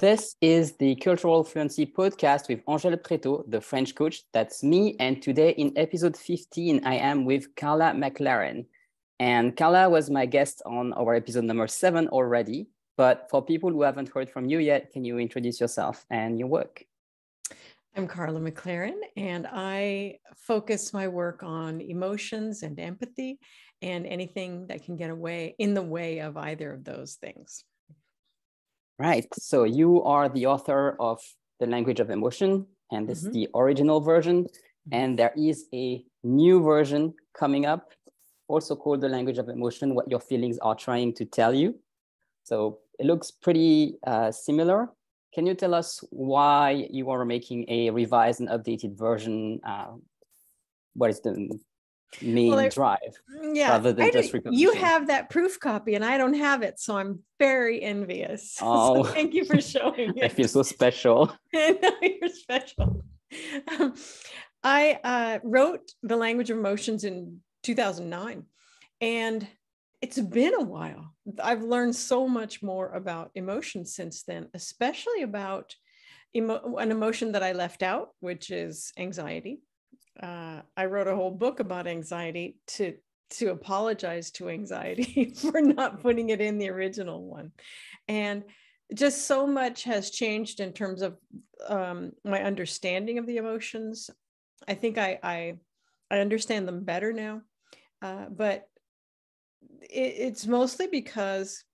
This is the Cultural Fluency podcast with Angel Pretot, the French coach. That's me. And today in episode 15, I am with Karla McLaren. And Karla was my guest on our episode number 7 already. But for people who haven't heard from you yet, can you introduce yourself and your work? I'm Karla McLaren, and I focus my work on emotions and empathy and anything that can get away in the way of either of those things. Right. So you are the author of The Language of Emotion, and this is the original version. And there is a new version coming up, also called The Language of Emotion, What Your Feelings Are Trying to Tell You. So it looks pretty similar. Can you tell us why you are making a revised and updated version? What is the main drive? Yeah, rather than just you have that proof copy and I don't have it, so I'm very envious. Oh, so thank you for showing it. I feel so special. No, you're special. I wrote The Language of Emotions in 2009, and it's been a while. I've learned so much more about emotion since then, especially about an emotion that I left out, which is anxiety. I wrote a whole book about anxiety to apologize to anxiety for not putting it in the original one. And just so much has changed in terms of my understanding of the emotions. I think I understand them better now, but it's mostly because,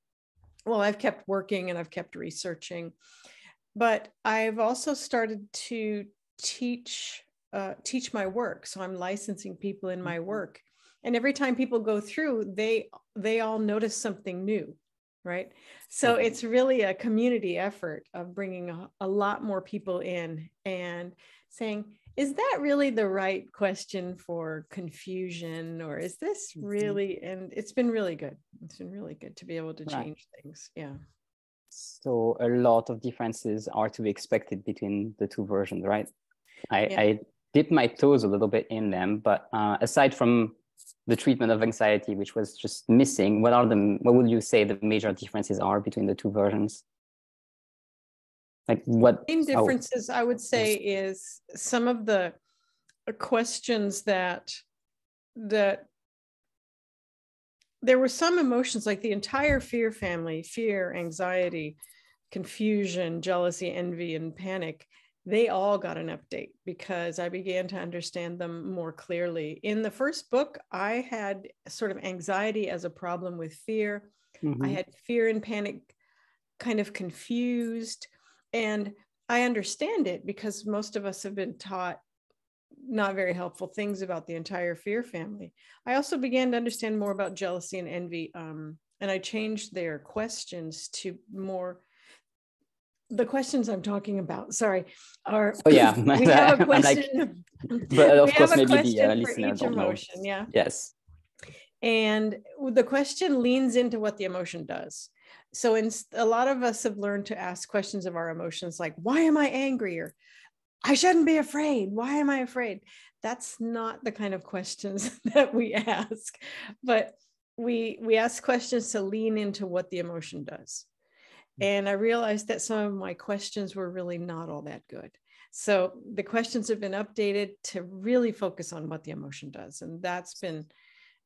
well, I've kept working and I've kept researching, but I've also started to teach my work. So I'm licensing people in my work. And every time people go through, they all notice something new, right? So it's really a community effort of bringing a lot more people in and saying, is that really the right question for confusion? Or is this really, and it's been really good. It's been really good to be able to change things. Yeah. So a lot of differences are to be expected between the two versions, right? I dip my toes a little bit in them, but aside from the treatment of anxiety, which was just missing, what would you say the major differences are between the two versions? Like what differences I would say is some of the questions that there were some emotions, like the entire fear family, fear, anxiety, confusion, jealousy, envy, and panic. They all got an update because I began to understand them more clearly. In the first book, I had sort of anxiety as a problem with fear. I had fear and panic kind of confused. And I understand it because most of us have been taught not very helpful things about the entire fear family. I also began to understand more about jealousy and envy. And I changed their questions to more. The questions I'm talking about, are we have a question. But of course, maybe the listener don't know. Yeah. Yes. And the question leans into what the emotion does. So, a lot of us have learned to ask questions of our emotions, like, "Why am I angry?" or "I shouldn't be afraid. Why am I afraid?" That's not the kind of questions that we ask, but we ask questions to lean into what the emotion does. And I realized that some of my questions were really not all that good. So the questions have been updated to really focus on what the emotion does. And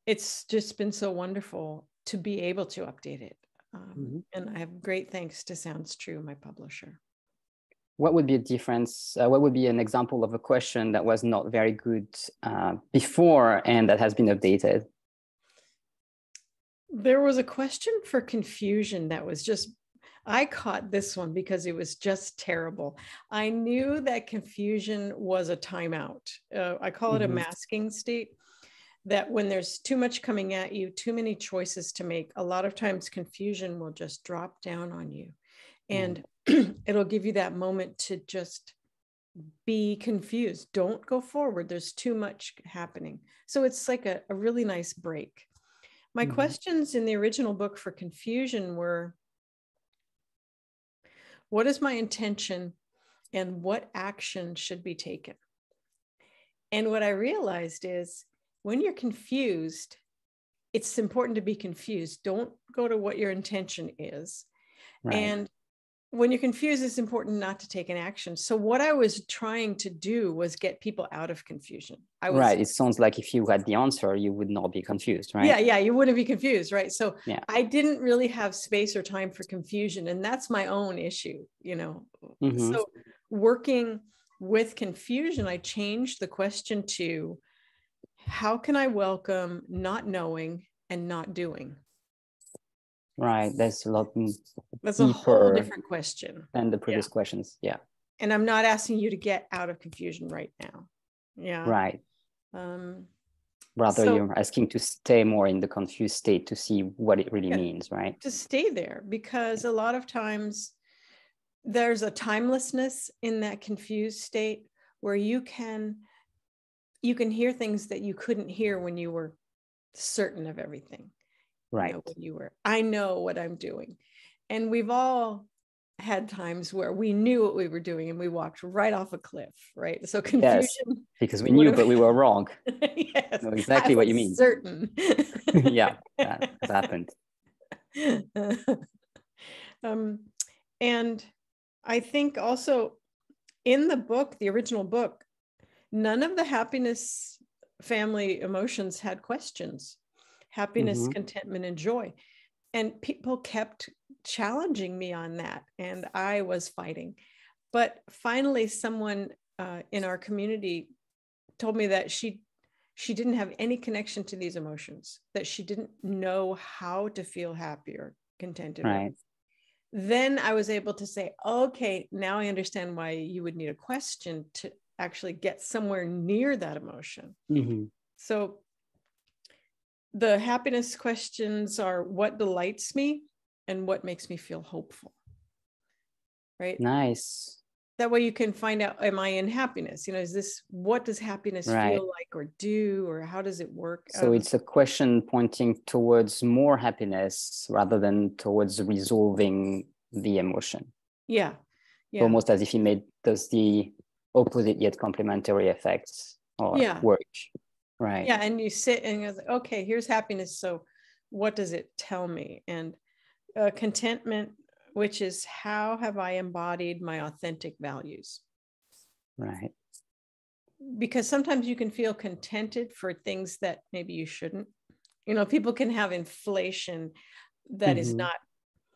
it's just been so wonderful to be able to update it. And I have great thanks to Sounds True, my publisher. What would be a difference? What would be an example of a question that was not very good before and that has been updated? There was a question for confusion that was just, I caught this one because it was just terrible. I knew that confusion was a timeout. I call it a masking state, that when there's too much coming at you, too many choices to make, a lot of times confusion will just drop down on you. And it'll give you that moment to just be confused. Don't go forward. There's too much happening. So it's like a really nice break. My questions in the original book for confusion were, what is my intention and what action should be taken? And what I realized is when you're confused, it's important to be confused. Don't go to what your intention is. Right. And when you're confused, it's important not to take an action. So what I was trying to do was get people out of confusion. Right. It sounds like if you had the answer, you would not be confused, right? Yeah. You wouldn't be confused, right? So yeah. I didn't really have space or time for confusion. And that's my own issue, you know? Mm-hmm. So working with confusion, I changed the question to, how can I welcome not knowing and not doing? Right. That's a lot deeper. That's a whole different question than the previous questions. Yeah. And I'm not asking you to get out of confusion right now. Yeah. Right. Rather, you're asking to stay more in the confused state to see what it really means, right? To stay there, because a lot of times there's a timelessness in that confused state where you can hear things that you couldn't hear when you were certain of everything. Right. I know what I'm doing. And we've all had times where we knew what we were doing and we walked right off a cliff, right? So confusion. Yes, because we knew, but we were wrong. Yes. Know exactly what you mean. Certain. Yeah, that has happened. And I think also in the book, the original book, none of the happiness family emotions had questions. Happiness, mm-hmm. contentment, and joy. And people kept challenging me on that. And I was fighting. But finally, someone in our community told me that she didn't have any connection to these emotions, that she didn't know how to feel happy or contented. Right. Then I was able to say, okay, now I understand why you would need a question to actually get somewhere near that emotion. Mm-hmm. So the happiness questions are what delights me and what makes me feel hopeful, right? Nice. That way you can find out, am I in happiness? You know, what does happiness feel like or do, or how does it work? So it's a question pointing towards more happiness rather than towards resolving the emotion. Yeah. Yeah. Almost as if does the opposite yet complementary effects or work. Right. Yeah. And you sit and you're like, okay, here's happiness. So what does it tell me? And contentment, which is how have I embodied my authentic values? Right. Because sometimes you can feel contented for things that maybe you shouldn't. You know, people can have inflation that mm-hmm. is not.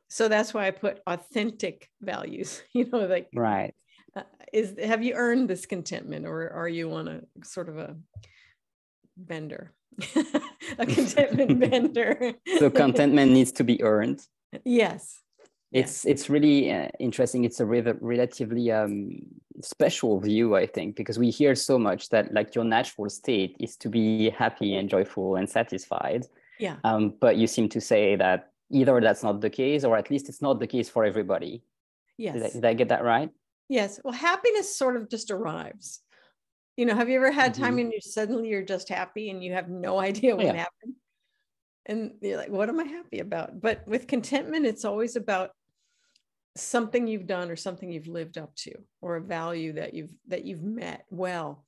So that's why I put authentic values, you know, like. Right. Have you earned this contentment, or are you on a sort of a bender, a contentment bender? So contentment needs to be earned. Yes. It's really interesting. It's a relatively special view, I think, because we hear so much that like your natural state is to be happy and joyful and satisfied. Yeah. But you seem to say that either that's not the case, or at least it's not the case for everybody. Yes. Did I get that right? Yes. Well, happiness sort of just arrives. You know, have you ever had time and you're just happy and you have no idea what happened? And you're like, what am I happy about? But with contentment, it's always about something you've done or something you've lived up to, or a value that you've met well.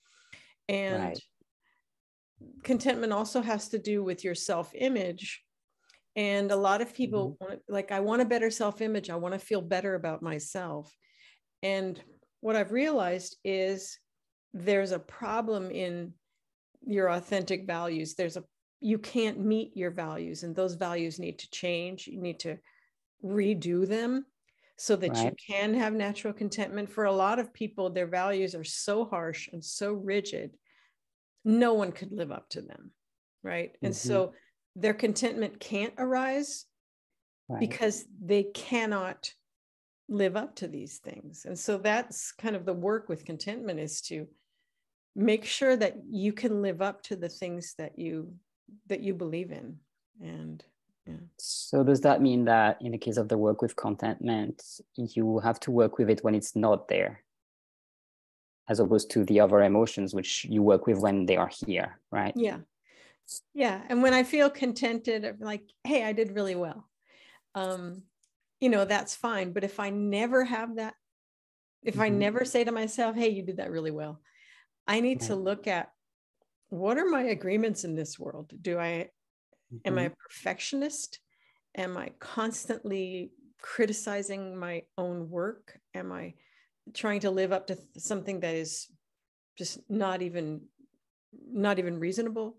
And contentment also has to do with your self-image. And a lot of people want, like, I want a better self-image. I want to feel better about myself. And what I've realized is there's a problem in your authentic values. You can't meet your values, and those values need to change. You need to redo them so that you can have natural contentment. For a lot of people, their values are so harsh and so rigid, no one could live up to them, right? Mm-hmm. And so their contentment can't arise because they cannot live up to these things. And so that's kind of the work with contentment, is to make sure that you can live up to the things that you believe in. And so does that mean that in the case of the work with contentment, you have to work with it when it's not there, as opposed to the other emotions, which you work with when they are here, right? Yeah. And when I feel contented, I'm like, hey, I did really well. You know, that's fine. But if I never have that, if I never say to myself, hey, you did that really well, I need to look at, what are my agreements in this world? Am I a perfectionist? Am I constantly criticizing my own work? Am I trying to live up to something that is just not even reasonable?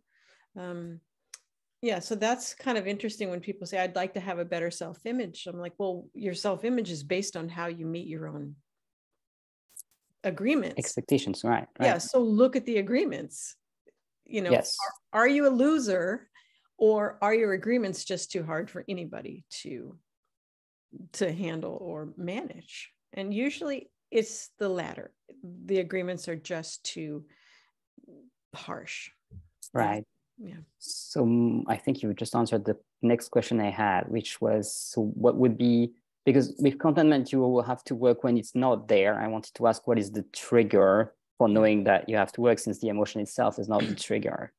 Yeah, so that's kind of interesting when people say, I'd like to have a better self-image. I'm like, well, your self-image is based on how you meet your own agreements. Expectations, right. Yeah, so look at the agreements. You know, yes. Are you a loser, or are your agreements just too hard for anybody to handle or manage? And usually it's the latter. The agreements are just too harsh. Right. Yeah. So I think you just answered the next question I had, which was, so what would be, because with contentment, you will have to work when it's not there. I wanted to ask, what is the trigger for knowing that you have to work, since the emotion itself is not the trigger?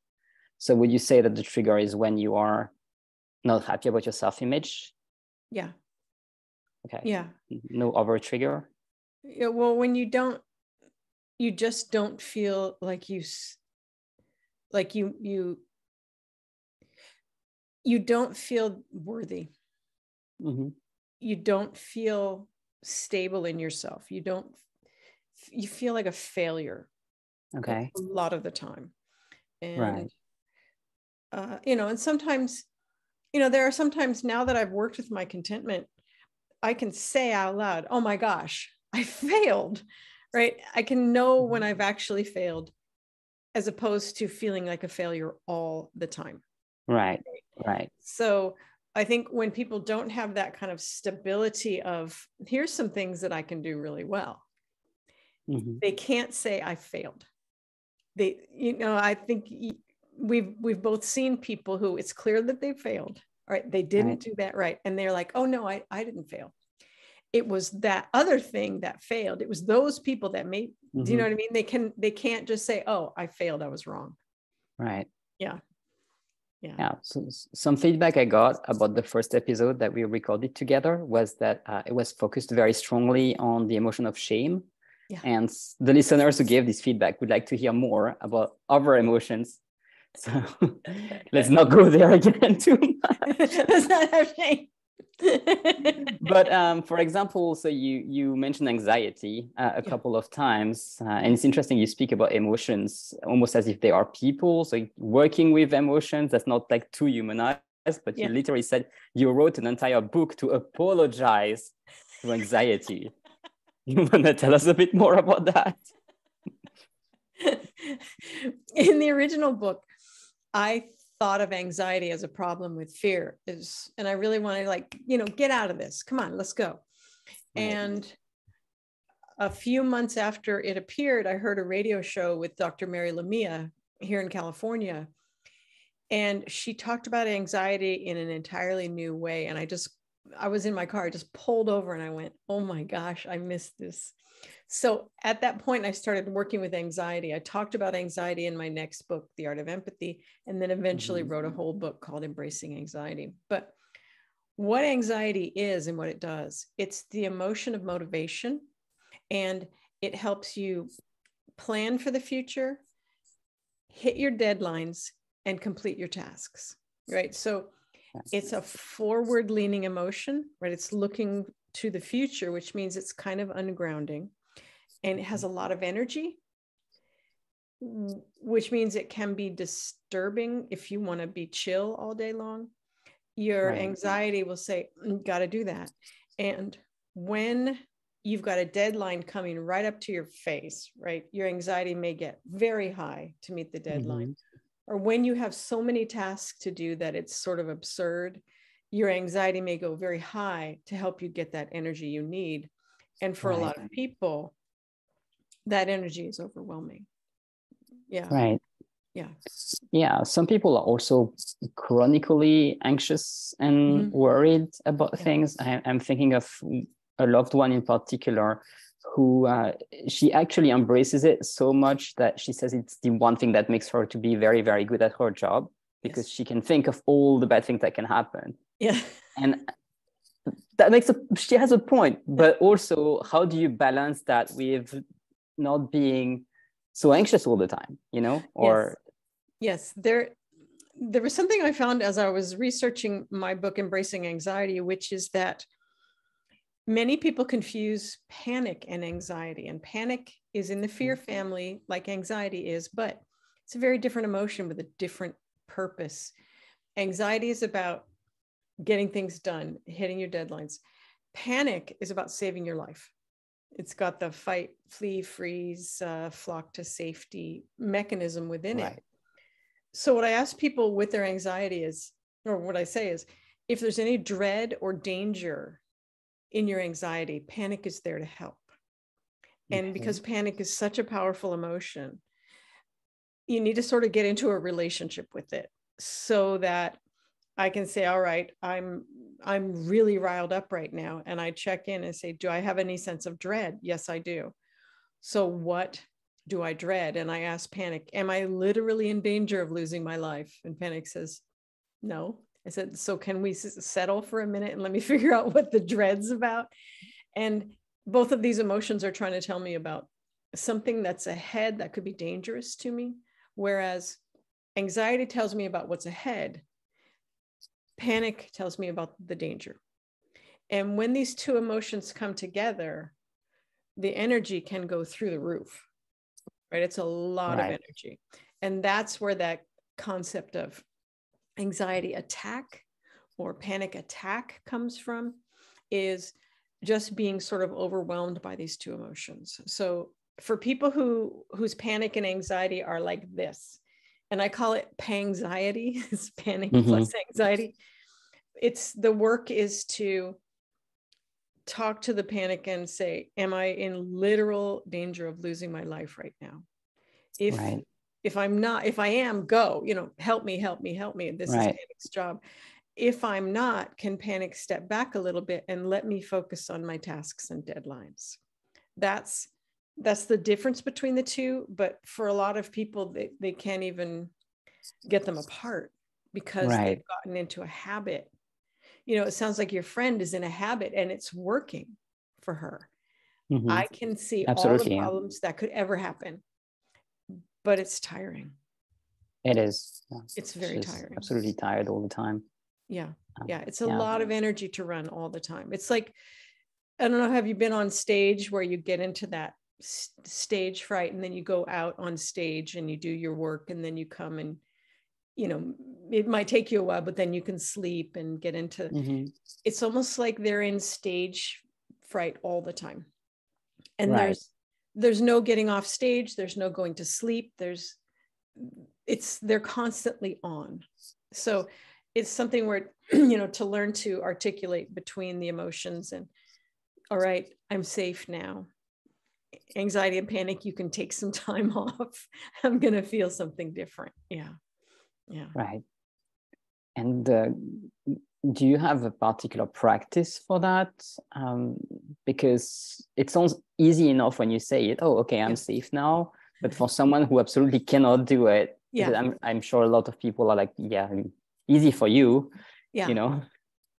So would you say that the trigger is when you are not happy about your self-image? Yeah. Okay. Yeah. No other trigger? Yeah. Well, when you just don't feel like you don't feel worthy. Mm-hmm. You don't feel stable in yourself. You feel like a failure. Okay. A lot of the time. And, right. You know, and sometimes, you know, there are sometimes now that I've worked with my contentment, I can say out loud, oh my gosh, I failed, right? I can know when I've actually failed, as opposed to feeling like a failure all the time. Right, right. So I think when people don't have that kind of stability of, here's some things that I can do really well, mm-hmm. they can't say I failed. They, you know, I think we've both seen people who it's clear that they failed, right? They didn't do that right. And they're like, oh no, I didn't fail. It was that other thing that failed. It was those people that made, mm-hmm. do you know what I mean? They can't just say, oh, I failed, I was wrong. Right. Yeah. Yeah. Yeah. So some feedback I got about the first episode that we recorded together was that it was focused very strongly on the emotion of shame. Yeah. And the listeners who gave this feedback would like to hear more about other emotions. So let's not go there again too much. Let's not have shame. But for example, so you mentioned anxiety a couple of times, and it's interesting you speak about emotions almost as if they are people. So working with emotions, that's not like too humanized, but you literally said you wrote an entire book to apologize to anxiety. You want to tell us a bit more about that? In the original book, I thought of anxiety as a problem with fear, and I really wanted, like, you know, get out of this, come on, let's go. Right. And a few months after it appeared, I heard a radio show with Dr. Mary Lamia here in California. And she talked about anxiety in an entirely new way. And I was in my car, I just pulled over and I went, oh my gosh, I missed this. So at that point, I started working with anxiety. I talked about anxiety in my next book, The Art of Empathy, and then eventually wrote a whole book called Embracing Anxiety. But what anxiety is and what it does, it's the emotion of motivation, and it helps you plan for the future, hit your deadlines, and complete your tasks, right? So it's a forward-leaning emotion, right? It's looking to the future, which means it's kind of ungrounding, and it has a lot of energy, which means it can be disturbing if you want to be chill all day long. Your anxiety will say, got to do that. And when you've got a deadline coming right up to your face, right, your anxiety may get very high to meet the deadline. Mm-hmm. Or when you have so many tasks to do that it's sort of absurd, your anxiety may go very high to help you get that energy you need. And for a lot of people, that energy is overwhelming. Yeah. Right. Yeah. Yeah. Some people are also chronically anxious and worried about things. I'm thinking of a loved one in particular who she actually embraces it so much that she says it's the one thing that makes her to be very, very good at her job, because she can think of all the bad things that can happen. Yeah. And that she has a point, but also how do you balance that with not being so anxious all the time, you know? Or yes, there was something I found as I was researching my book, Embracing Anxiety, which is that Many people confuse panic and anxiety, and panic is in the fear family like anxiety is, but it's a very different emotion with a different purpose. Anxiety is about getting things done, hitting your deadlines. Panic is about saving your life. It's got the fight, flee, freeze, flock to safety mechanism within it. So what I ask people with their anxiety is, or what I say is, if there's any dread or danger in your anxiety, panic is there to help. And because panic is such a powerful emotion, you need to sort of get into a relationship with it so that I can say, all right, I'm really riled up right now. And I check in and say, do I have any sense of dread? Yes, I do. So what do I dread? And I ask panic, am I literally in danger of losing my life? And panic says, no. I said, so can we settle for a minute and let me figure out what the dread's about? And both of these emotions are trying to tell me about something that's ahead that could be dangerous to me. Whereas anxiety tells me about what's ahead. Panic tells me about the danger. And when these two emotions come together, the energy can go through the roof, right? It's a lot of energy. And that's where that concept of anxiety attack or panic attack comes from, is just being sort of overwhelmed by these two emotions. So for people whose panic and anxiety are like this, and I call it panxiety, it's panic plus anxiety. It's the work is to talk to the panic and say, am I in literal danger of losing my life right now? If I'm not, if I am, go, you know, help me. This is panic's job. If I'm not, can panic step back a little bit and let me focus on my tasks and deadlines? That's the difference between the two. But for a lot of people, they can't even get them apart because they've gotten into a habit. You know, it sounds like your friend is in a habit and it's working for her. I can see all the problems that could ever happen, but it's tiring. It is. It's very tiring. Absolutely tired all the time. Yeah. It's a lot of energy to run all the time. It's like, I don't know, have you been on stage where you get into that stage fright and then you go out on stage and you do your work and then you come and, you know, it might take you a while, but then you can sleep and get into, it's almost like they're in stage fright all the time. And there's no getting off stage. There's no going to sleep. They're constantly on. So it's something where, you know, to learn to articulate between the emotions and, all right, I'm safe now. Anxiety and panic, you can take some time off. I'm going to feel something different. Yeah. Right. And do you have a particular practice for that? Because it sounds easy enough when you say it, oh, okay, I'm safe now. But for someone who absolutely cannot do it, I'm sure a lot of people are like, easy for you, you know?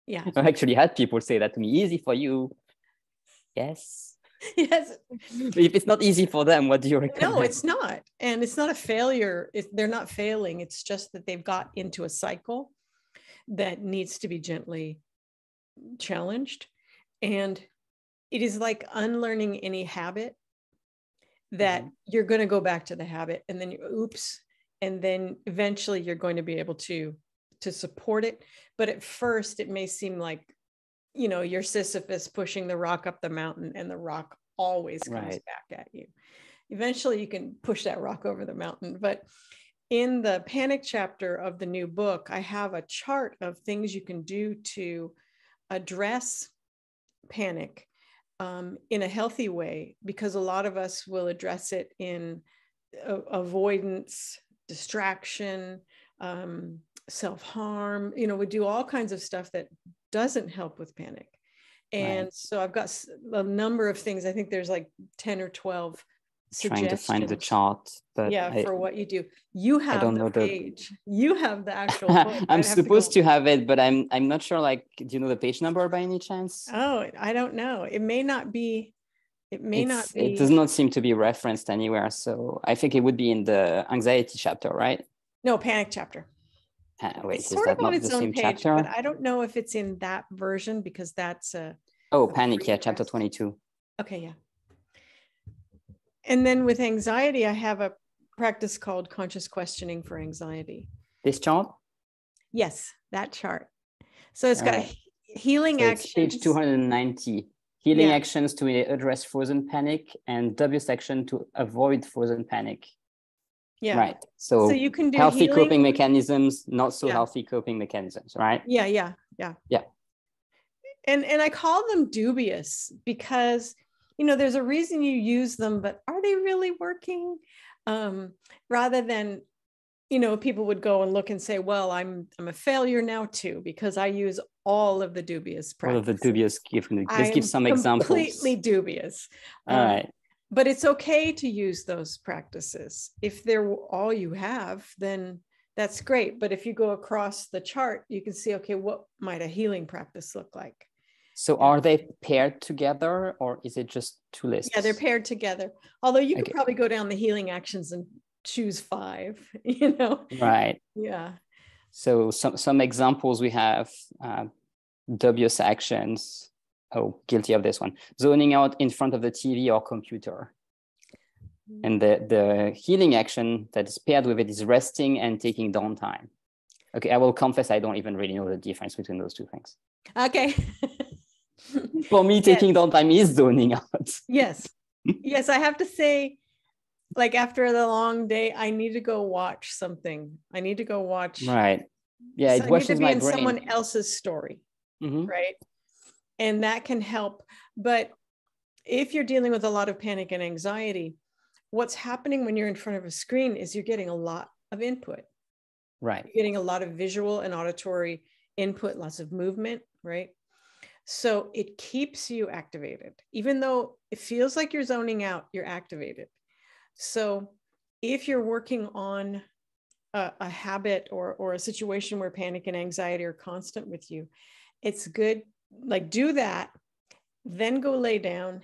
Yeah. I actually had people say that to me, easy for you. Yes. If it's not easy for them, what do you recommend? No, it's not. And it's not a failure. They're not failing. It's just that they've got into a cycle that needs to be gently challenged. And it is like unlearning any habit that you're going to go back to the habit and then and then eventually you're going to be able to support it. But at first it may seem like, you know, you're Sisyphus pushing the rock up the mountain and the rock always comes back at you. Eventually you can push that rock over the mountain. But in the panic chapter of the new book, I have a chart of things you can do to address panic in a healthy way, because a lot of us will address it in avoidance, distraction, self-harm. You know, we do all kinds of stuff that doesn't help with panic. And so I've got a number of things. I think there's like 10 or 12 suggestions. Trying to find the chart. But for what you do. You have the page. You have the actual book. I'm supposed to have it, but I'm not sure. Like, do you know the page number by any chance? Oh, I don't know. It may not be. It does not seem to be referenced anywhere. So I think it would be in the anxiety chapter, right? No, panic chapter. Wait, it's sort of on its own page, but I don't know if it's in that version because that's a Oh, panic, yeah, chapter 22. Okay, yeah. And then with anxiety, I have a practice called conscious questioning for anxiety. This chart? Yes, that chart. So it's got healing actions. Page 290. Healing actions to address frozen panic and W section to avoid frozen panic. Yeah. Right. So you can do healthy healing, coping mechanisms, not so healthy coping mechanisms, right? Yeah, yeah, yeah. Yeah. And I call them dubious because, you know, there's a reason you use them, but are they really working? Rather than, you know, people would go and look and say, well, I'm a failure now too, because I use all of the dubious practices. All of the dubious, give some examples. Completely dubious. All right. But it's okay to use those practices. If they're all you have, then that's great. But if you go across the chart, you can see, okay, what might a healing practice look like? So are they paired together or is it just two lists? Yeah, they're paired together. Although you could probably go down the healing actions and choose 5, you know? Right. Yeah. So some examples we have, dubious actions. Oh, guilty of this one. Zoning out in front of the TV or computer. And the healing action that is paired with it is resting and taking downtime. Okay, I will confess I don't even really know the difference between those two things. Okay. For me, taking downtime is zoning out. Yes. Yes, I have to say, like after the long day, I need to go watch something. I need to go watch. Right. Yeah, so it washes my brain. I need to be in someone else's story, right? And that can help. But if you're dealing with a lot of panic and anxiety, what's happening when you're in front of a screen is you're getting a lot of input, right? You're getting a lot of visual and auditory input, lots of movement, right? So it keeps you activated. Even though it feels like you're zoning out, you're activated. So if you're working on a habit or a situation where panic and anxiety are constant with you, it's good. Like do that, then go lay down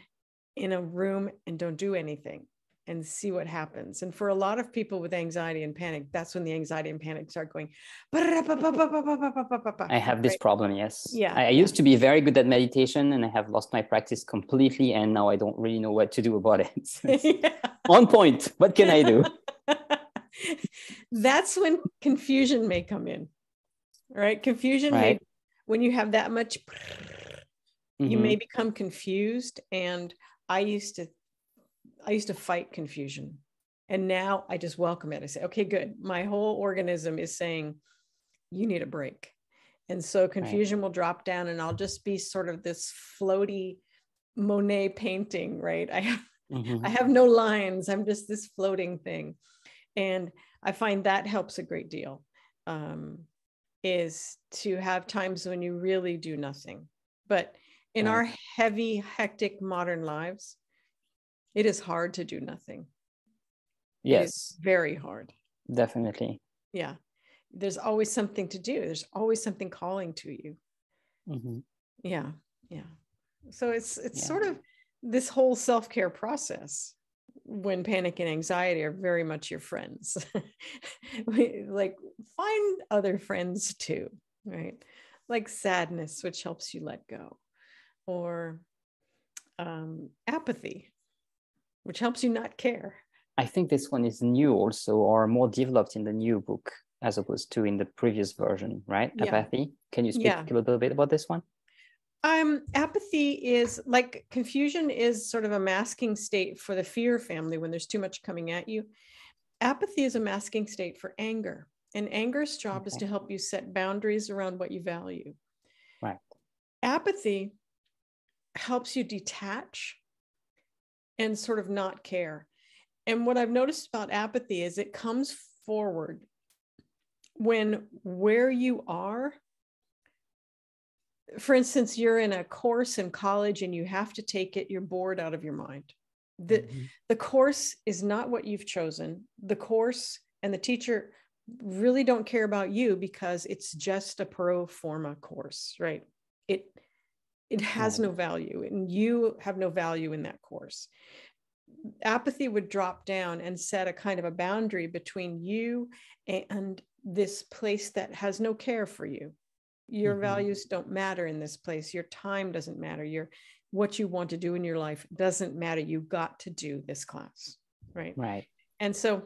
in a room and don't do anything and see what happens. And for a lot of people with anxiety and panic, that's when the anxiety and panic start going. I have this problem, yes. Yeah. I used to be very good at meditation and I have lost my practice completely. And now I don't really know what to do about it. On point, what can I do? That's when confusion may come in, right? Confusion may. When you have that much, you may become confused. And I used to fight confusion. And now I just welcome it. I say, okay, good. My whole organism is saying, you need a break. And so confusion will drop down and I'll just be sort of this floaty Monet painting, right? I have no lines. I'm just this floating thing. And I find that helps a great deal. Is to have times when you really do nothing. But in our heavy, hectic modern lives, it is hard to do nothing. Yes. Very hard. Definitely. Yeah. There's always something to do. There's always something calling to you. Yeah. Yeah. So it's sort of this whole self-care process when panic and anxiety are very much your friends. Like find other friends too, right? Like sadness, which helps you let go, or apathy, which helps you not care. I think this one is new also, or more developed in the new book as opposed to in the previous version, right? Yeah. Apathy. Can you speak a little bit about this one? Apathy is like confusion is sort of a masking state for the fear family when there's too much coming at you. Apathy is a masking state for anger, and anger's job is to help you set boundaries around what you value. Right. Apathy helps you detach and sort of not care. And what I've noticed about apathy is it comes forward when where you are. For instance, you're in a course in college and you have to take it, you're bored out of your mind. The course is not what you've chosen. The course and the teacher really don't care about you because it's just a pro forma course, right? It has no value and you have no value in that course. Apathy would drop down and set a kind of a boundary between you and this place that has no care for you. Your mm-hmm. values don't matter in this place. Your time doesn't matter. What you want to do in your life doesn't matter. You got to do this class, right? Right. And so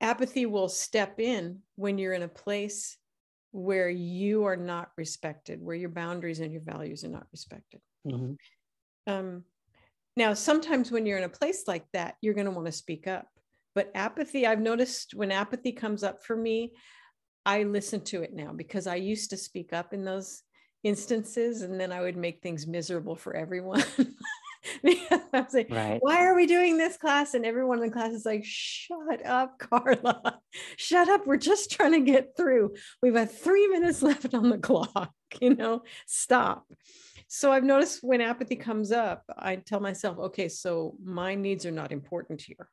apathy will step in when you're in a place where you are not respected, where your boundaries and your values are not respected. Mm-hmm. Now, sometimes when you're in a place like that, you're going to want to speak up. But apathy, I've noticed when apathy comes up for me, I listen to it now, because I used to speak up in those instances and then I would make things miserable for everyone. I was like, right. Why are we doing this class? And everyone in the class is like, shut up, Karla, shut up. We're just trying to get through. We've got 3 minutes left on the clock, stop. So I've noticed when apathy comes up, I tell myself, okay, so my needs are not important here.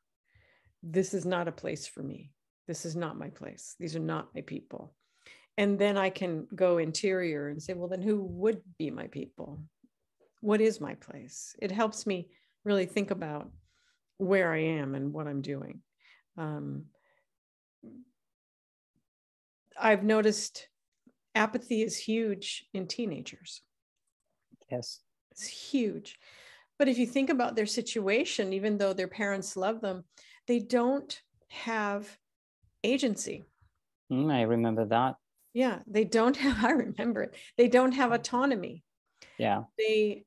This is not a place for me. This is not my place. These are not my people. And then I can go interior and say, well, then who would be my people? What is my place? It helps me really think about where I am and what I'm doing. I've noticed apathy is huge in teenagers. Yes. It's huge. But if you think about their situation, even though their parents love them, they don't have agency. I remember that. Yeah, I remember it. They don't have autonomy. Yeah. They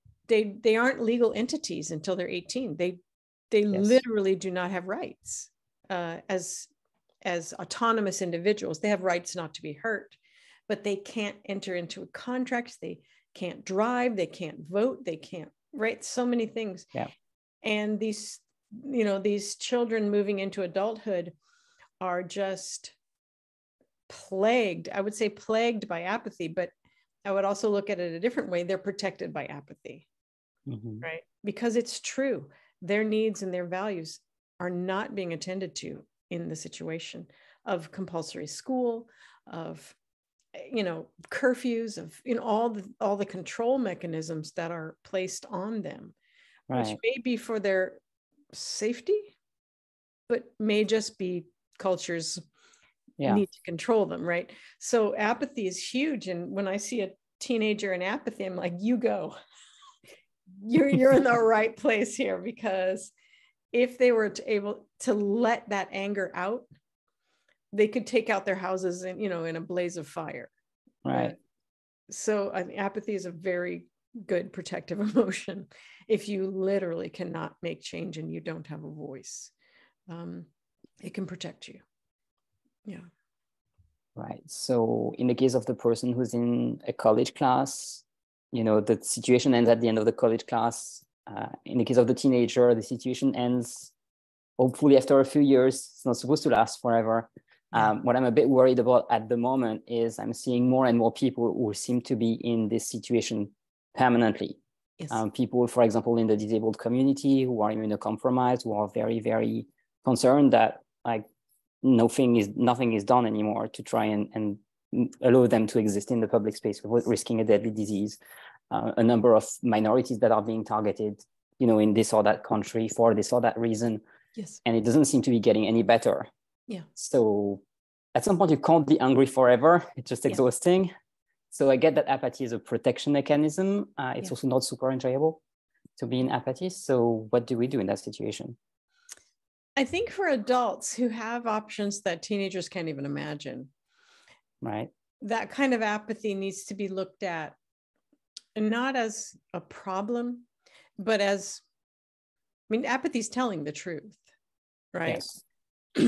aren't legal entities until they're 18. They yes. literally do not have rights as autonomous individuals. They have rights not to be hurt, but they can't enter into a contract. They can't drive. They can't vote. They can't write so many things. Yeah. And these children moving into adulthood are just plagued. I would say plagued by apathy, but I would also look at it a different way. They're protected by apathy, mm-hmm. right? Because it's true. Their needs and their values are not being attended to in the situation of compulsory school, of, curfews, of all the control mechanisms that are placed on them, right. which may be for their safety, but may just be culture's yeah. need to control them, right? So apathy is huge. And when I see a teenager in apathy, I'm like, you go. You're in the right place here, because if they were able to let that anger out, they could take out their houses in, in a blaze of fire. Right. So apathy is a very good protective emotion if you literally cannot make change and you don't have a voice. It can protect you. Yeah. Right. So in the case of the person who's in a college class, the situation ends at the end of the college class. In the case of the teenager, the situation ends hopefully after a few years. It's not supposed to last forever. What I'm a bit worried about at the moment is I'm seeing more and more people who seem to be in this situation permanently. Yes. People, for example, in the disabled community who are immunocompromised, who are very, very concerned that nothing is done anymore to try and allow them to exist in the public space without risking a deadly disease. A number of minorities that are being targeted, in this or that country for this or that reason. Yes. And it doesn't seem to be getting any better. Yeah. So at some point you can't be angry forever. It's just exhausting. Yeah. So I get that apathy is a protection mechanism. It's also not super enjoyable to be in apathy. So what do we do in that situation? I think for adults who have options that teenagers can't even imagine, right? That kind of apathy needs to be looked at not as a problem, but as, apathy is telling the truth, right? Yes.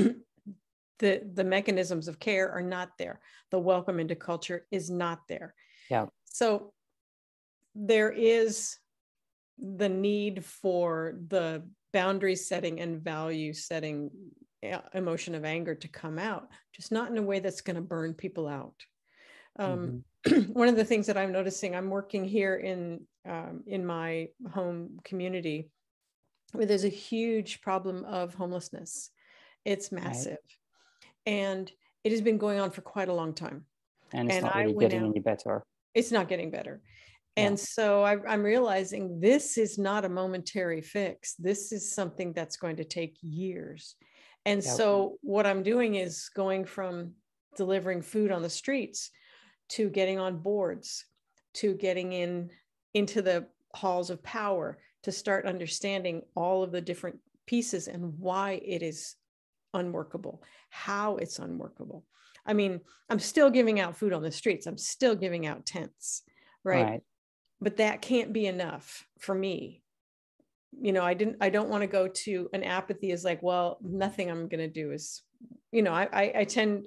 The mechanisms of care are not there. The welcome into culture is not there. Yeah. So there is the need for the boundary setting and value setting emotion of anger to come out, just not in a way that's going to burn people out. One of the things that I'm noticing, I'm working here in my home community where there's a huge problem of homelessness. It's massive. Right. And it has been going on for quite a long time. And it's not really getting any better. It's not getting better. And so I'm realizing this is not a momentary fix. This is something that's going to take years. And so what I'm doing is going from delivering food on the streets to getting on boards, to getting into the halls of power, to start understanding all of the different pieces and why it is unworkable, how it's unworkable. I mean, I'm still giving out food on the streets. I'm still giving out tents, right? But that can't be enough for me. You know, I don't want to go to an apathy as like, well, nothing I'm going to do is, you know, I tend,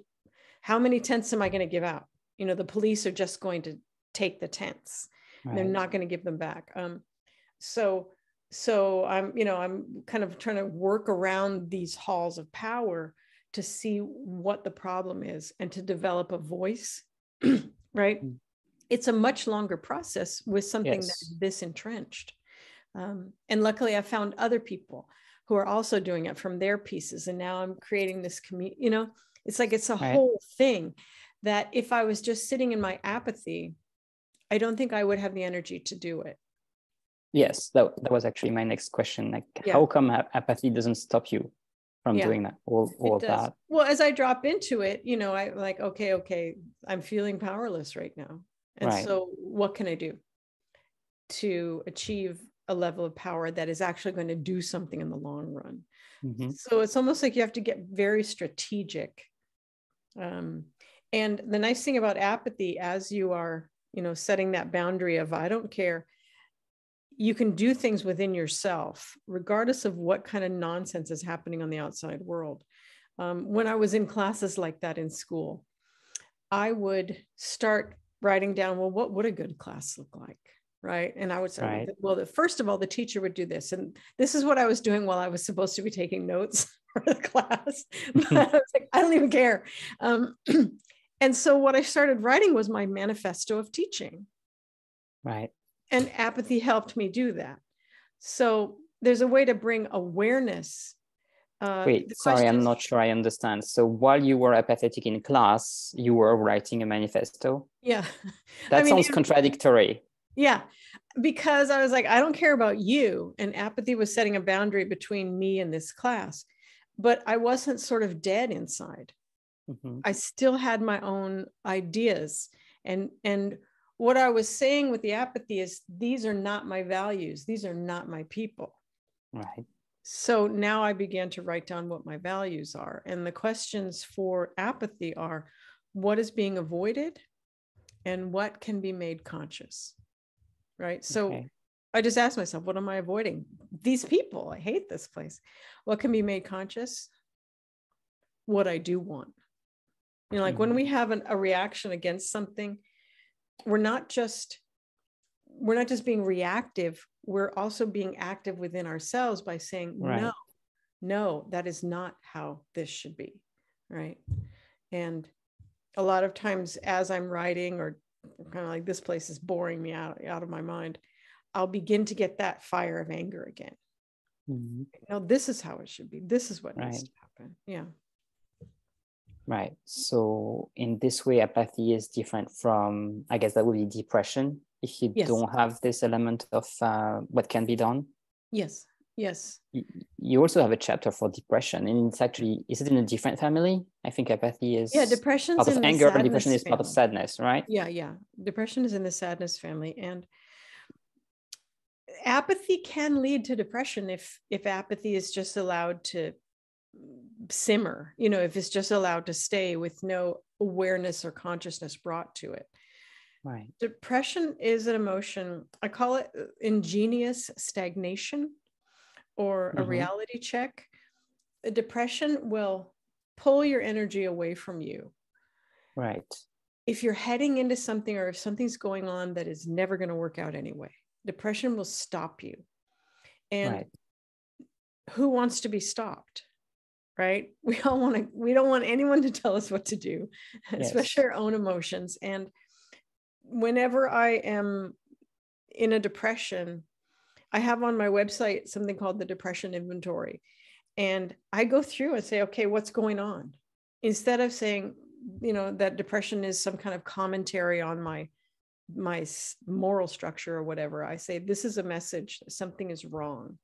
how many tents am I going to give out? You know, the police are just going to take the tents. Right. They're not going to give them back. So I'm, you know, I'm kind of trying to work around these halls of power to see what the problem is and to develop a voice, right? Mm-hmm. It's a much longer process with something that's this entrenched. And luckily I found other people who are also doing it from their pieces. And now I'm creating this community, you know, it's like, it's a whole thing that if I was just sitting in my apathy, I don't think I would have the energy to do it. Yes. That was actually my next question. Like how come apathy doesn't stop you from doing that? All that? Well, as I drop into it, you know, I like, okay, I'm feeling powerless right now. And so what can I do to achieve a level of power that is actually going to do something in the long run? Mm-hmm. So it's almost like you have to get very strategic. And the nice thing about apathy, as you are, you know, setting that boundary of, I don't care, you can do things within yourself, regardless of what kind of nonsense is happening on the outside world. When I was in classes like that in school, I would start writing down, well, what would a good class look like? Right. And I would say, well, first of all, the teacher would do this. And this is what I was doing while I was supposed to be taking notes for the class. But I was like, I don't even care. And so what I started writing was my manifesto of teaching. Right. And apathy helped me do that. So there's a way to bring awareness. I'm not sure I understand. So while you were apathetic in class, you were writing a manifesto? Yeah. That sounds contradictory. Yeah, because I was like, I don't care about you. And apathy was setting a boundary between me and this class. But I wasn't sort of dead inside. Mm-hmm. I still had my own ideas. And what I was saying with the apathy is, these are not my values. These are not my people. Right. So now I began to write down what my values are. And the questions for apathy are, what is being avoided and what can be made conscious? Right. So I just asked myself, what am I avoiding? These people, I hate this place. What can be made conscious? What I do want. You know, like when we have a reaction against something, we're not just being reactive, we're also being active within ourselves by saying, no, that is not how this should be, right? And a lot of times as I'm writing, or kind of like, this place is boring me out of my mind, I'll begin to get that fire of anger again. Mm-hmm. No, this is how it should be. This is what needs to happen. Yeah. Right. So in this way, apathy is different from, I guess that would be depression, if you don't have this element of what can be done. Yes. Yes. You also have a chapter for depression, and it's actually, is it in a different family? I think apathy is depression part of anger, and depression is part of sadness, right? Yeah. Yeah. Depression is in the sadness family, and apathy can lead to depression if apathy is just allowed to simmer, you know, if it's just allowed to stay with no awareness or consciousness brought to it. Right. Depression is an emotion, I call it ingenious stagnation, or a reality check. A depression will pull your energy away from you. Right. If you're heading into something, or if something's going on that is never going to work out anyway, depression will stop you. And who wants to be stopped? Right. We don't want anyone to tell us what to do, especially our own emotions. And whenever I am in a depression, I have on my website something called the Depression Inventory. And I go through and say, okay, what's going on? Instead of saying, you know, that depression is some kind of commentary on my moral structure or whatever, I say, this is a message that something is wrong.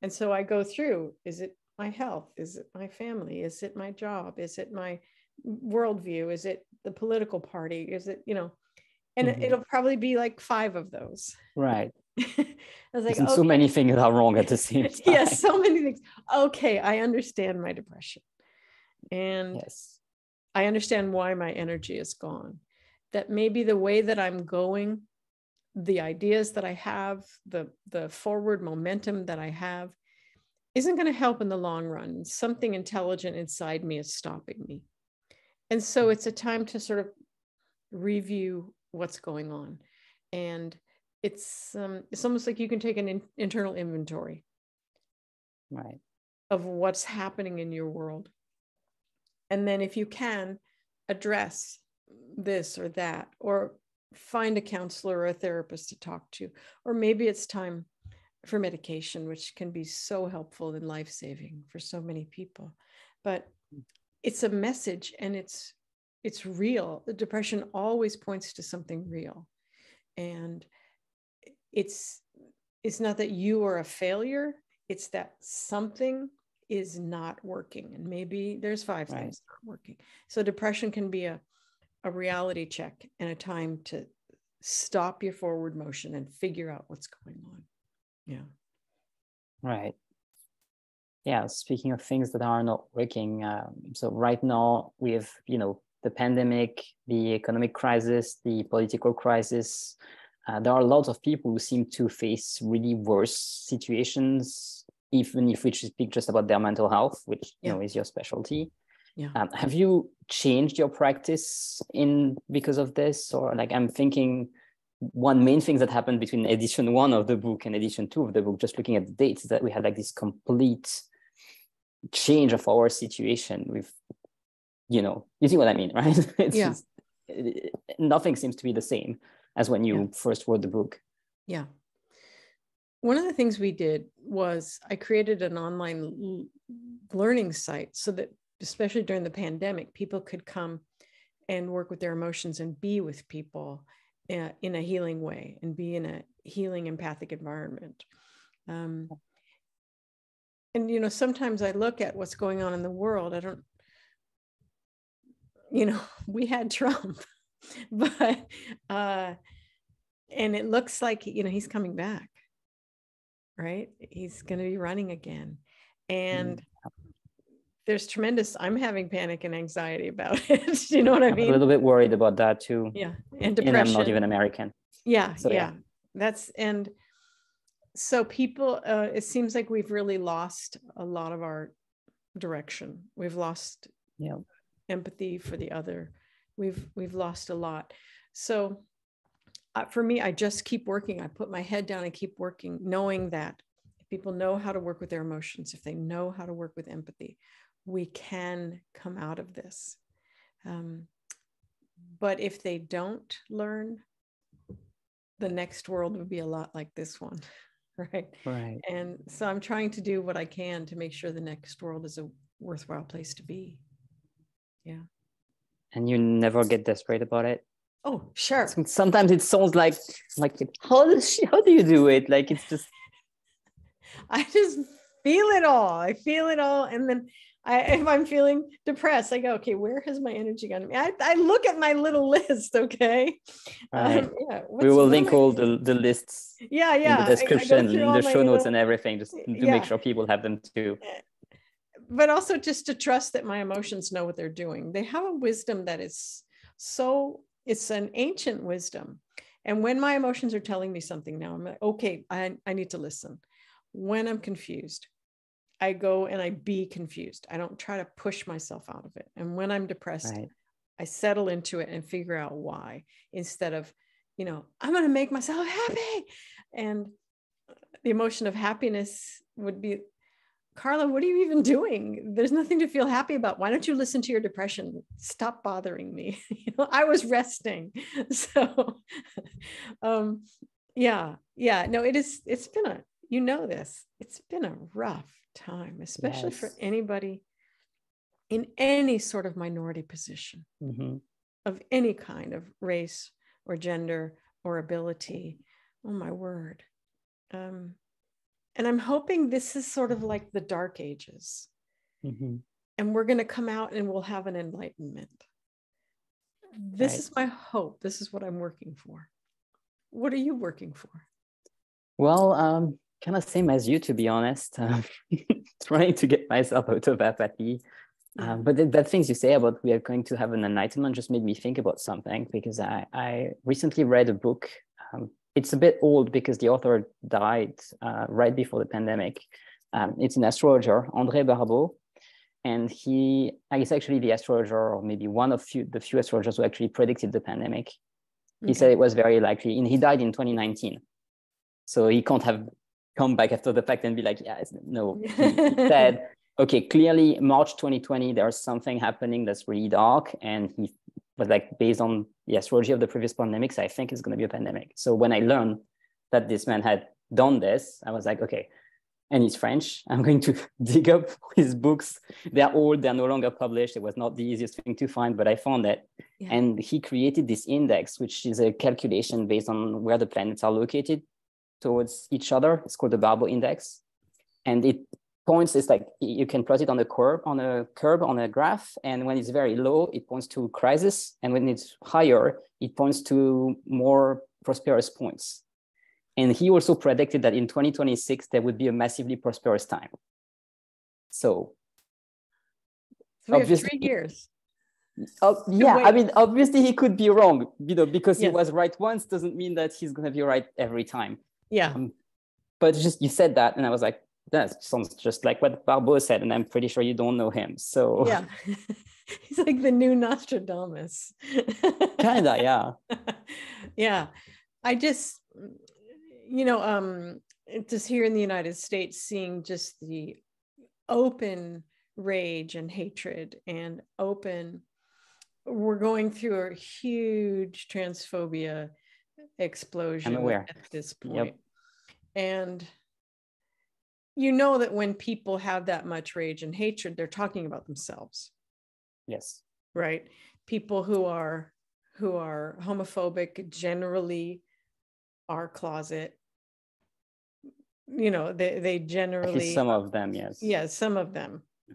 And so I go through, is it my health? Is it my family? Is it my job? Is it my worldview? Is it the political party? Is it, you know, and it'll probably be like 5 of those. Right. I was like, okay. So many things are wrong at the same time. Yes, so many things. Okay, I understand my depression. And yes. I understand why my energy is gone. That maybe the way that I'm going, the ideas that I have, the forward momentum that I have isn't going to help in the long run. Something intelligent inside me is stopping me. And so it's a time to sort of review what's going on. And it's almost like you can take an internal inventory, right, of what's happening in your world. And then if you can address this or that, or find a counselor or a therapist to talk to, or maybe it's time for medication, which can be so helpful and life-saving for so many people. But it's a message, and it's real. The depression always points to something real. And it's not that you are a failure, it's that something is not working. And maybe there's 5 right. things not working. So depression can be a reality check and a time to stop your forward motion and figure out what's going on. Yeah. Right. Yeah. Speaking of things that are not working. So right now we have, you know, the pandemic, the economic crisis, the political crisis. There are lots of people who seem to face really worse situations, even if we speak just about their mental health, which, you know, is your specialty. Yeah. Have you changed your practice because of this? Or like, I'm thinking one main thing that happened between edition 1 of the book and edition 2 of the book, just looking at the dates, is that we had like this complete change of our situation with, you know, you see what I mean, right? It's just, nothing seems to be the same as when you first wrote the book. Yeah. One of the things we did was I created an online learning site so that, especially during the pandemic, people could come and work with their emotions and be with people in a healing way and be in a healing empathic environment. And, you know, sometimes I look at what's going on in the world. I don't, you know, we had Trump, but, and it looks like, you know, he's coming back, right? He's going to be running again. And there's tremendous, I'm having panic and anxiety about it. You know what I mean? I'm a little bit worried about that too. Yeah. And depression. And I'm not even American. Yeah. So, yeah. That's, and so people, it seems like we've really lost a lot of our direction. We've lost empathy for the other. We've lost a lot. So for me, I just keep working. I put my head down and keep working, knowing that if people know how to work with their emotions, if they know how to work with empathy, we can come out of this. But if they don't learn, the next world would be a lot like this one, right? Right. And so I'm trying to do what I can to make sure the next world is a worthwhile place to be. Yeah. And you never get desperate about it? Oh, sure. Sometimes it sounds like how do you do it? Like, it's just... I just feel it all. I feel it all. And then if I'm feeling depressed, I go, okay, where has my energy gone? I look at my little list, okay? We will link all the lists in the description, in the show notes and everything, just to make sure people have them too. But also just to trust that my emotions know what they're doing. They have a wisdom that is so, it's an ancient wisdom. And when my emotions are telling me something now, I'm like, okay, I need to listen. When I'm confused, I go and I be confused. I don't try to push myself out of it. And when I'm depressed, right, I settle into it and figure out why, instead of, you know, I'm going to make myself happy. And the emotion of happiness would be, Karla, what are you even doing? There's nothing to feel happy about. Why don't you listen to your depression? Stop bothering me. You know, I was resting. So, no, it's been a, you know this, it's been a rough time, especially for anybody in any sort of minority position of any kind of race or gender or ability. Oh my word. And I'm hoping this is sort of like the Dark Ages and we're going to come out and we'll have an enlightenment. This is my hope. This is what I'm working for. What are you working for? Well, kind of same as you, to be honest. Trying to get myself out of apathy. But the things you say about we are going to have an enlightenment just made me think about something, because I recently read a book. It's a bit old because the author died right before the pandemic. It's an astrologer, André Barbeau. And he's actually the astrologer, or maybe one of the few astrologers who actually predicted the pandemic. He said it was very likely, and he died in 2019. So he can't have come back after the fact and be like, no. He said, okay, clearly March 2020, there's something happening that's really dark. And he was like, based on the astrology of the previous pandemics, I think it's going to be a pandemic. So when I learned that this man had done this, I was like, okay. And he's French. I'm going to dig up his books. They're old, they're no longer published. It was not the easiest thing to find, but I found it. Yeah. And he created this index, which is a calculation based on where the planets are located towards each other. It's called the Barbo Index. And it points, it's like you can plot it on a curve, on a graph. And when it's very low, it points to crisis. And when it's higher, it points to more prosperous points. And he also predicted that in 2026, there would be a massively prosperous time. So we have 3 years. Yeah, I mean, obviously he could be wrong, because he was right once doesn't mean that he's going to be right every time. Yeah. But just you said that, and I was like, that sounds just like what Barbeau said, and I'm pretty sure you don't know him. So yeah, he's like the new Nostradamus. Kinda, yeah. Yeah, I just... just here in the United States, seeing just the open rage and hatred and we're going through a huge transphobia explosion at this point. Yep. And you know that when people have that much rage and hatred, they're talking about themselves. Yes. Right. People who are homophobic generally are closet. They generally, some of them, yes.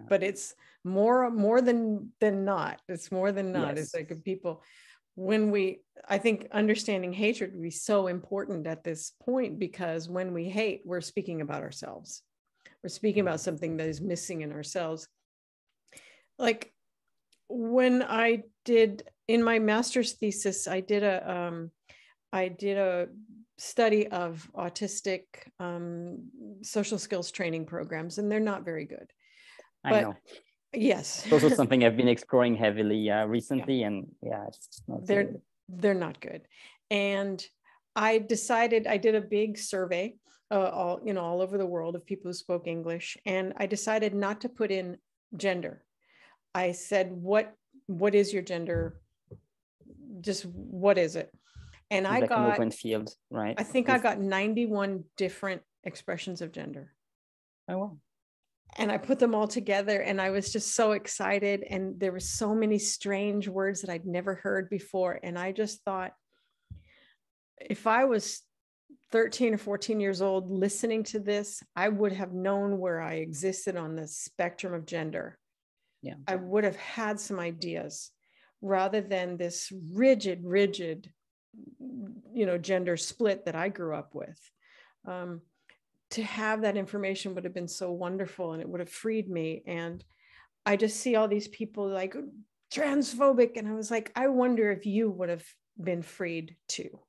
But it's more than not. It's more than not. Yes. It's like people, I think understanding hatred would be so important at this point, because when we hate, we're speaking about ourselves. We're speaking about something that is missing in ourselves. Like when I did in my master's thesis, I did a study of autistic social skills training programs, and they're not very good. I know. Yes. It's also something I've been exploring heavily recently, and they're not good. And I decided, I did a big survey all over the world of people who spoke English, and I decided not to put in gender. I said, what is your gender? Just what is it? And I got an open field, right? I think I got 91 different expressions of gender. Oh, wow. And I put them all together, and I was just so excited. And there were so many strange words that I'd never heard before. And I just thought, if I was 13 or 14 years old listening to this, I would have known where I existed on the spectrum of gender. Yeah. I would have had some ideas rather than this rigid, gender split that I grew up with. To have that information would have been so wonderful, and it would have freed me. And I just see all these people like transphobic. And I was like, I wonder if you would have been freed too,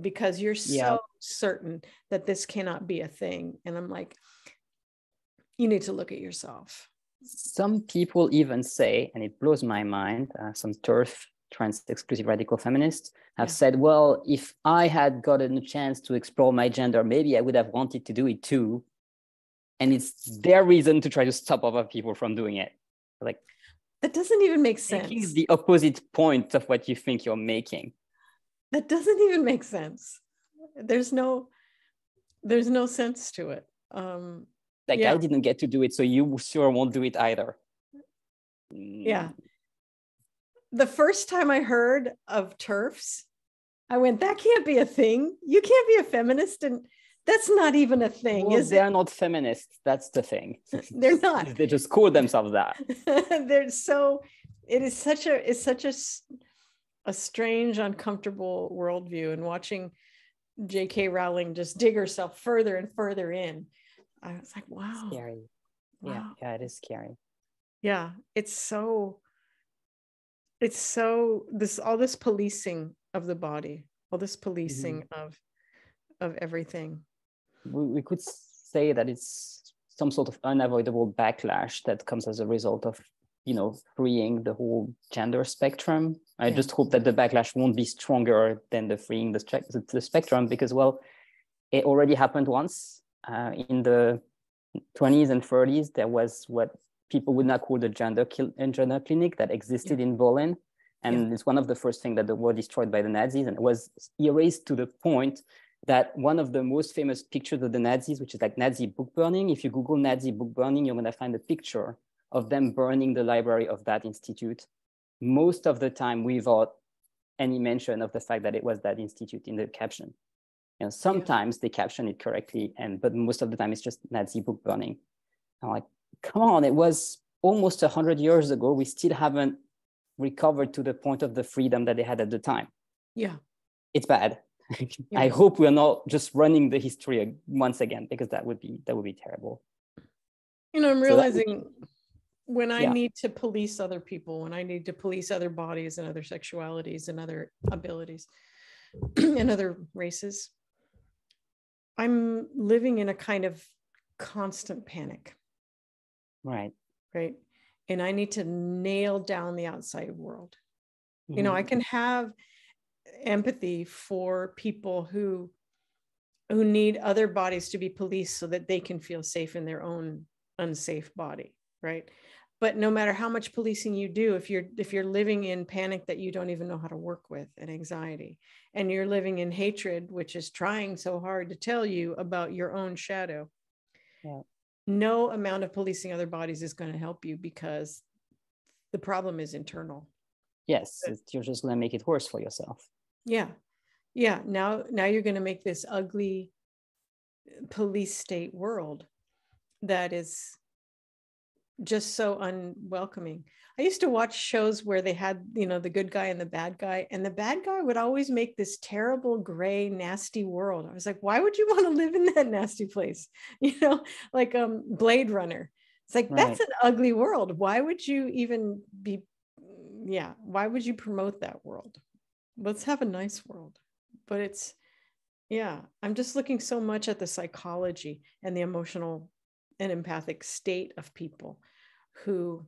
because you're so certain that this cannot be a thing. And I'm like, you need to look at yourself. Some people even say, and it blows my mind, some turf trans exclusive radical feminists have said, well, if I had gotten a chance to explore my gender, maybe I would have wanted to do it too. And it's their reason to try to stop other people from doing it. Like, that doesn't even make sense. It's the opposite point of what you think you're making. That doesn't even make sense. There's no sense to it. I didn't get to do it, so you sure won't do it either. Yeah. The first time I heard of TERFs, I went, that can't be a thing. You can't be a feminist. And that's not even a thing. Well, they're not feminists. That's the thing. They're not. They just call themselves that. It is such a a strange, uncomfortable worldview, and watching J.K. Rowling just dig herself further and further in, I was like, wow. Scary. Wow. Yeah, it is scary. Yeah, it's so all this policing of the body, all this policing of everything. We could say that it's some sort of unavoidable backlash that comes as a result of, freeing the whole gender spectrum. I just hope that the backlash won't be stronger than the freeing the spectrum, because, well, it already happened once in the 20s and 30s. There was what people would not call the gender clinic that existed in Berlin. And it's one of the first things that were destroyed by the Nazis, and it was erased to the point that one of the most famous pictures of the Nazis, which is like Nazi book burning, if you Google Nazi book burning, you're going to find a picture of them burning the library of that institute, most of the time without any mention of the fact that it was that institute in the caption. And sometimes they caption it correctly, but most of the time it's just Nazi book burning. I'm like, come on, it was almost 100 years ago. We still haven't recovered to the point of the freedom that they had at the time. Yeah. It's bad. Yeah. I hope we're not just running the history once again, because that would be terrible. I'm realizing when I need to police other people, when I need to police other bodies and other sexualities and other abilities and other races, I'm living in a kind of constant panic. Right. And I need to nail down the outside world. Mm-hmm. I can have empathy for people who need other bodies to be policed so that they can feel safe in their own unsafe body, right? But no matter how much policing you do, if you're living in panic that you don't even know how to work with, and anxiety, and you're living in hatred, which is trying so hard to tell you about your own shadow, no amount of policing other bodies is going to help you, because the problem is internal. Yes, you're just going to make it worse for yourself. Yeah. Now you're going to make this ugly police state world that is just so unwelcoming. I used to watch shows where they had, the good guy and the bad guy, and the bad guy would always make this terrible, gray, nasty world. I was like, why would you want to live in that nasty place? Like Blade Runner. It's like, that's an ugly world. Why would you even be, why would you promote that world? Let's have a nice world. But it's, I'm just looking so much at the psychology and the emotional and empathic state of people who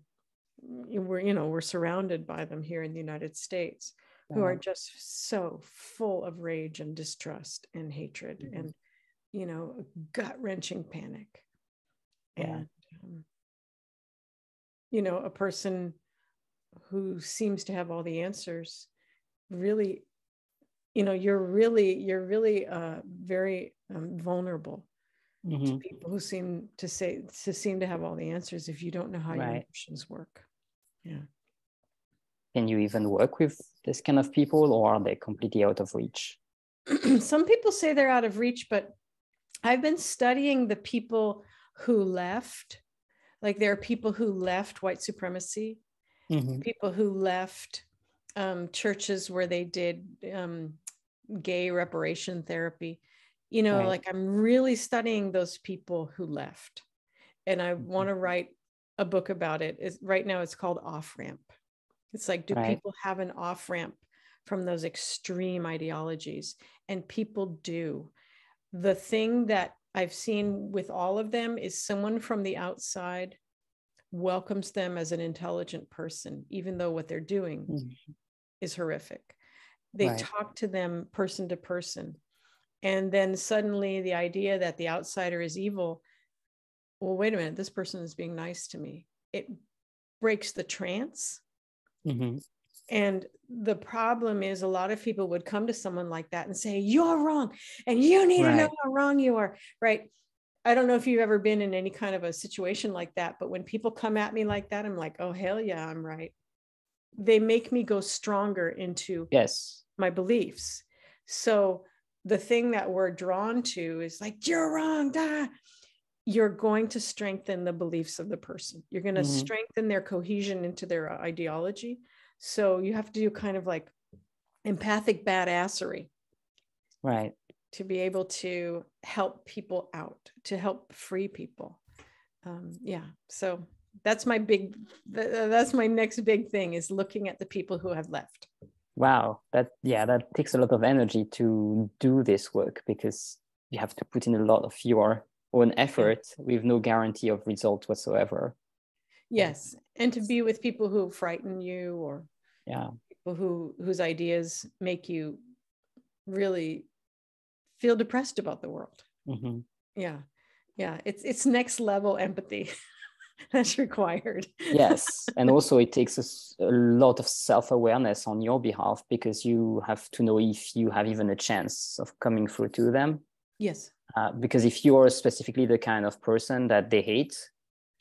we're surrounded by them here in the United States, who are just so full of rage and distrust and hatred and, gut-wrenching panic. And, a person who seems to have all the answers, really, you're really very vulnerable. Mm-hmm. To people who seem to have all the answers, if you don't know how your emotions work. Yeah. Can you even work with this kind of people, or are they completely out of reach? Some people say they're out of reach, but I've been studying the people who left. Like, there are people who left white supremacy, people who left churches where they did gay reparation therapy. Like, I'm really studying those people who left, and I want to write a book about it. Right now it's called Off Ramp. It's like, do people have an off ramp from those extreme ideologies? And people do. The thing that I've seen with all of them is someone from the outside welcomes them as an intelligent person, even though what they're doing is horrific. They talk to them person to person. And then suddenly the idea that the outsider is evil, well, wait a minute, this person is being nice to me. It breaks the trance. Mm-hmm. And the problem is, a lot of people would come to someone like that and say, you're wrong, and you need to know how wrong you are. Right. I don't know if you've ever been in any kind of a situation like that, but when people come at me like that, I'm like, oh, hell yeah, I'm right. They make me go stronger into my beliefs. So the thing that we're drawn to is like, you're wrong, da. You're going to strengthen the beliefs of the person. You're going to strengthen their cohesion into their ideology. So you have to do kind of like empathic badassery. Right. To be able to help people out, to help free people. Yeah. So that's my big, that's my next big thing, is looking at the people who have left. Wow. That takes a lot of energy to do this work, because you have to put in a lot of your own effort with no guarantee of result whatsoever. Yes. And to be with people who frighten you, or people whose ideas make you really feel depressed about the world. Mm-hmm. Yeah. Yeah. It's next level empathy that's required. Yes. And also it takes a lot of self-awareness on your behalf, because you have to know if you have even a chance of coming through to them. Yes. Because if you're specifically the kind of person that they hate,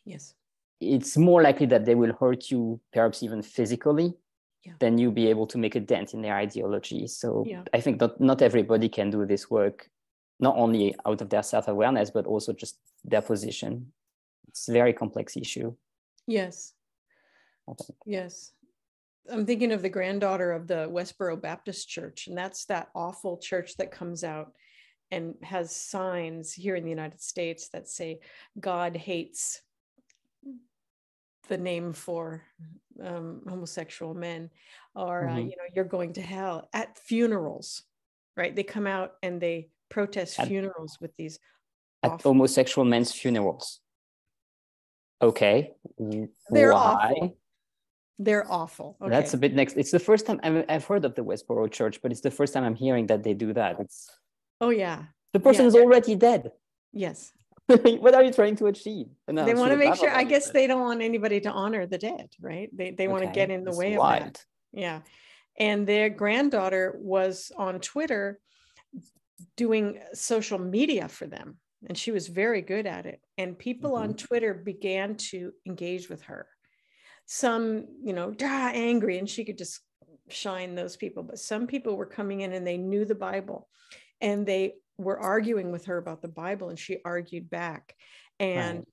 yes, it's more likely that they will hurt you, perhaps even physically, then you'll be able to make a dent in their ideology. So I think that not everybody can do this work, not only out of their self-awareness, but also just their position. It's a very complex issue. Yes. Okay. Yes. I'm thinking of the granddaughter of the Westboro Baptist Church, and that's that awful church that comes out and has signs here in the United States that say, God hates the name for homosexual men, or you're going to hell, at funerals, right? They come out and they protest funerals with these homosexual men's funerals. Okay, they're awful. They're awful. Okay. That's a bit next. It's the first time I've heard of the Westboro Church, but it's the first time I'm hearing that they do that. It's the person is already dead. Yes. What are you trying to achieve? No, they want to make sure, I guess they don't want anybody to honor the dead, right? They want to get in the way of that. Yeah. And their granddaughter was on Twitter doing social media for them, and she was very good at it. And people on Twitter began to engage with her. Some, angry, and she could just shine those people. But some people were coming in and they knew the Bible, and they were arguing with her about the Bible, and she argued back, and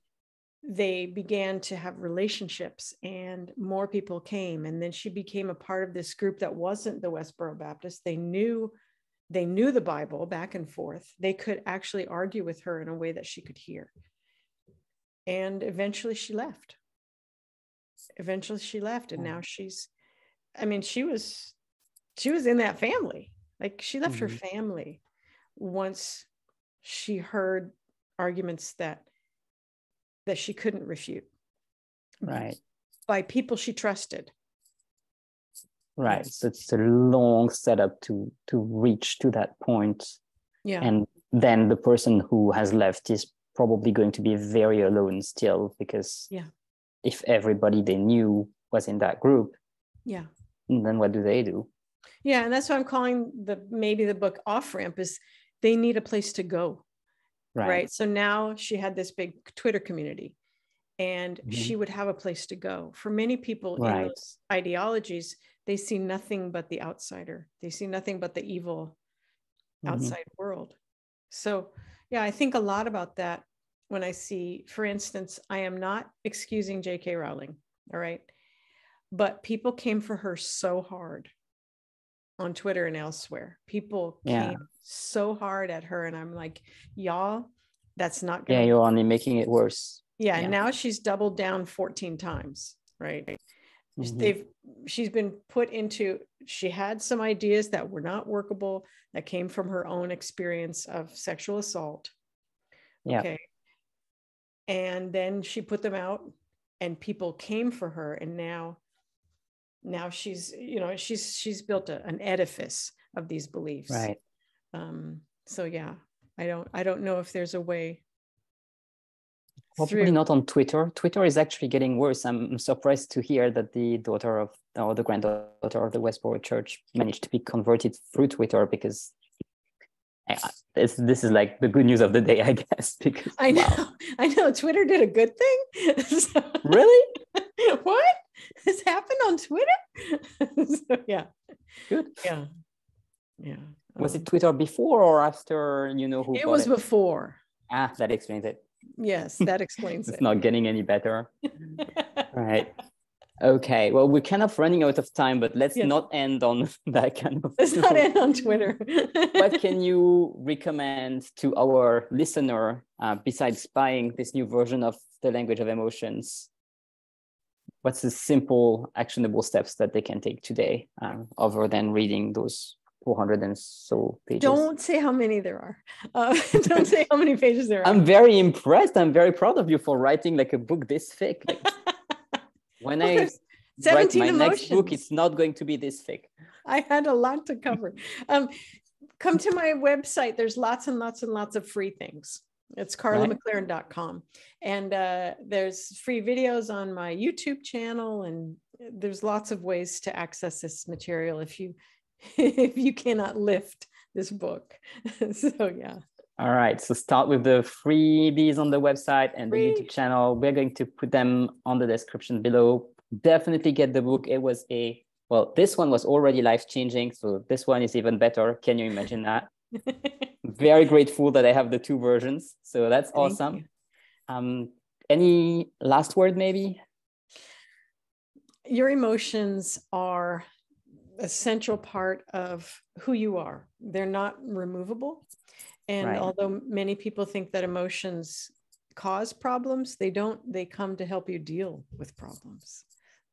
they began to have relationships, and more people came. And then she became a part of this group that wasn't the Westboro Baptist. They knew the Bible back and forth. They could actually argue with her in a way that she could hear. And eventually she left. And now she was in that family. Like, she left her family once she heard arguments that she couldn't refute, right, by people she trusted. Right. So it's a long setup to reach to that point. Yeah. And then the person who has left is probably going to be very alone still, because if everybody they knew was in that group, then what do they do? Yeah. And that's why I'm calling maybe the book Off Ramp, is they need a place to go. Right. So now she had this big Twitter community, and she would have a place to go. For many people in those ideologies, they see nothing but the outsider. They see nothing but the evil outside world. So, I think a lot about that when I see, for instance, I am not excusing J.K. Rowling. All right. But people came for her so hard on Twitter and elsewhere. People came so hard at her, and I'm like, y'all, that's not good. Yeah, you're only making it worse. Yeah, yeah. Now she's doubled down 14 times, right? She's been put into, she had some ideas that were not workable, that came from her own experience of sexual assault. Yeah. Okay. And then she put them out, and people came for her, and now she's, she's built an edifice of these beliefs. Right. I don't know if there's a way. Probably not on Twitter. Twitter is actually getting worse. I'm surprised to hear that the granddaughter of the Westboro Church managed to be converted through Twitter, because this is like the good news of the day, I guess. Because I know Twitter did a good thing. So, really? What? This happened on Twitter? So, yeah. Good. Yeah. Yeah. Was it Twitter before or after, who it was before. Ah, that explains it. Yes, that explains it. It's not getting any better. Right. Okay, well, we're kind of running out of time, but let's not end on that kind of... Let's not end on Twitter. What can you recommend to our listener besides buying this new version of The Language of Emotions? What's the simple, actionable steps that they can take today other than reading those 400 and so pages? Don't say how many there are. Don't say how many pages there are. I'm very impressed. I'm very proud of you for writing like a book this thick. Like, when I write my next book, it's not going to be this thick. I had a lot to cover. Come to my website. There's lots and lots and lots of free things. It's karlamclaren.com. And there's free videos on my YouTube channel. And there's lots of ways to access this material if you cannot lift this book. So, yeah. All right, so start with the freebies on the website and the YouTube channel. We're going to put them on the description below. Definitely get the book. It was this one was already life-changing, so this one is even better. Can you imagine that? Very grateful that I have the two versions, so that's awesome. Any last word, maybe? Your emotions are a central part of who you are. They're not removable. And although many people think that emotions cause problems, they don't. They come to help you deal with problems.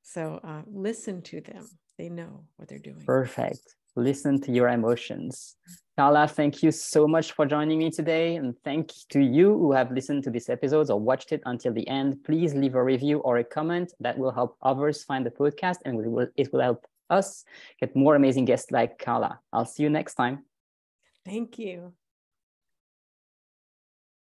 So listen to them. They know what they're doing. Perfect. Listen to your emotions. Karla, thank you so much for joining me today. And thank to you who have listened to this episode or watched it until the end. Please leave a review or a comment. That will help others find the podcast, and it will help us get more amazing guests like Karla. I'll see you next time. Thank you.